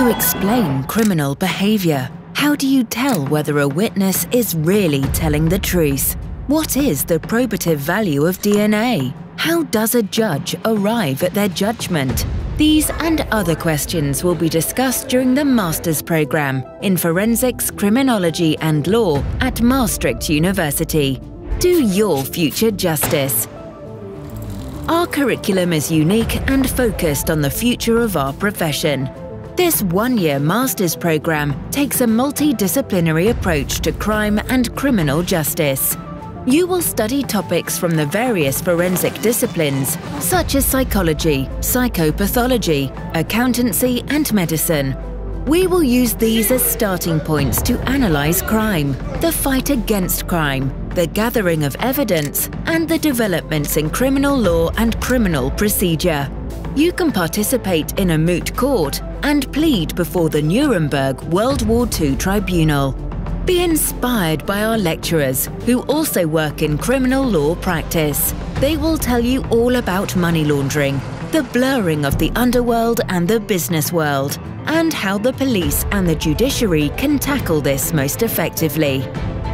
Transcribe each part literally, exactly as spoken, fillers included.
you explain criminal behavior? How do you tell whether a witness is really telling the truth? What is the probative value of D N A? How does a judge arrive at their judgment? These and other questions will be discussed during the Master's Programme in Forensics, Criminology and Law at Maastricht University. Do your future justice. Our curriculum is unique and focused on the future of our profession. This one-year Master's Programme takes a multidisciplinary approach to crime and criminal justice. You will study topics from the various forensic disciplines, such as psychology, psychopathology, accountancy, and medicine. We will use these as starting points to analyze crime, the fight against crime, the gathering of evidence, and the developments in criminal law and criminal procedure. You can participate in a moot court and plead before the Nuremberg World War Two Tribunal. Be inspired by our lecturers, who also work in criminal law practice. They will tell you all about money laundering, the blurring of the underworld and the business world, and how the police and the judiciary can tackle this most effectively.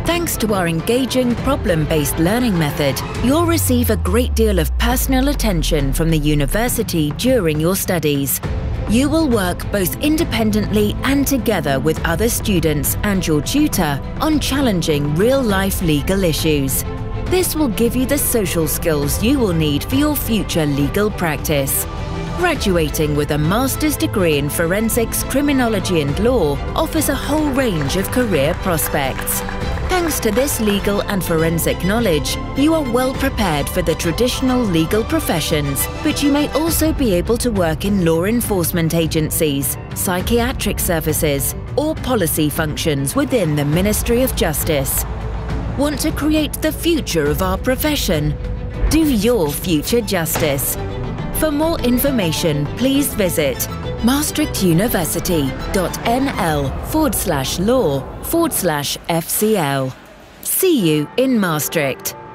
Thanks to our engaging, problem-based learning method, you'll receive a great deal of personal attention from the university during your studies. You will work both independently and together with other students and your tutor on challenging real-life legal issues. This will give you the social skills you will need for your future legal practice. Graduating with a master's degree in forensics, criminology and law offers a whole range of career prospects. Thanks to this legal and forensic knowledge, you are well prepared for the traditional legal professions, but you may also be able to work in law enforcement agencies, psychiatric services, or policy functions within the Ministry of Justice. Want to create the future of our profession? Do your future justice. For more information, please visit maastricht university dot n l forward slash law forward slash F C L. See you in Maastricht.